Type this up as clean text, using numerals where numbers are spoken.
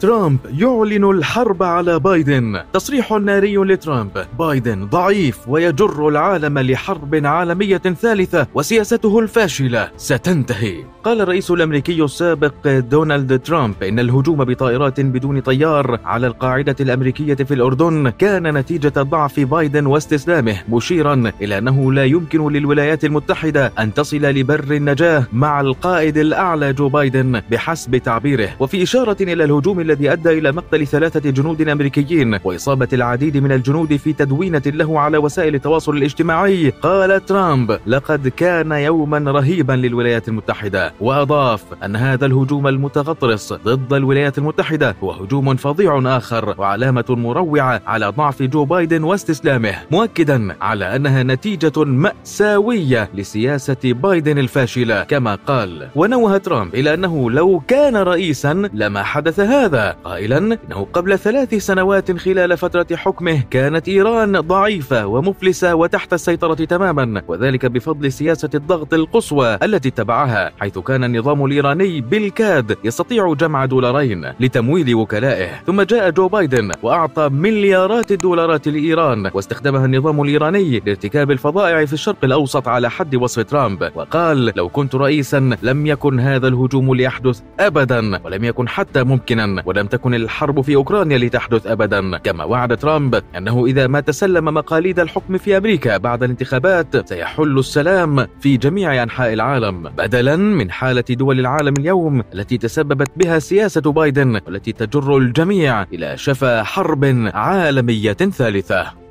ترامب يعلن الحرب على بايدن. تصريح ناري لترامب: بايدن ضعيف ويجر العالم لحرب عالمية ثالثة وسياسته الفاشلة ستنتهي. قال الرئيس الأمريكي السابق دونالد ترامب إن الهجوم بطائرات بدون طيار على القاعدة الأمريكية في الأردن كان نتيجة ضعف بايدن واستسلامه، مشيرا إلى أنه لا يمكن للولايات المتحدة أن تصل لبر النجاة مع القائد الأعلى جو بايدن بحسب تعبيره، وفي إشارة إلى الهجوم الذي أدى إلى مقتل 3 جنود أمريكيين وإصابة العديد من الجنود في تدوينة له على وسائل التواصل الاجتماعي. قال ترامب: لقد كان يوما رهيبا للولايات المتحدة، وأضاف أن هذا الهجوم المتغطرس ضد الولايات المتحدة هو هجوم فظيع آخر وعلامة مروعة على ضعف جو بايدن واستسلامه، مؤكدا على أنها نتيجة مأساوية لسياسة بايدن الفاشلة كما قال. ونوه ترامب إلى أنه لو كان رئيسا لما حدث هذا، قائلا إنه قبل 3 سنوات خلال فترة حكمه كانت إيران ضعيفة ومفلسة وتحت السيطرة تماما، وذلك بفضل سياسة الضغط القصوى التي اتبعها، حيث كان النظام الإيراني بالكاد يستطيع جمع $2 لتمويل وكلائه. ثم جاء جو بايدن وأعطى مليارات $لإيران، واستخدمها النظام الإيراني لارتكاب الفظائع في الشرق الأوسط على حد وصف ترامب. وقال: لو كنت رئيسا لم يكن هذا الهجوم ليحدث أبدا، ولم يكن حتى ممكنا، ولم تكن الحرب في أوكرانيا لتحدث أبدا. كما وعد ترامب أنه إذا ما تسلم مقاليد الحكم في أمريكا بعد الانتخابات سيحل السلام في جميع أنحاء العالم، بدلا من حالة دول العالم اليوم التي تسببت بها سياسة بايدن والتي تجر الجميع إلى شفا حرب عالمية ثالثة.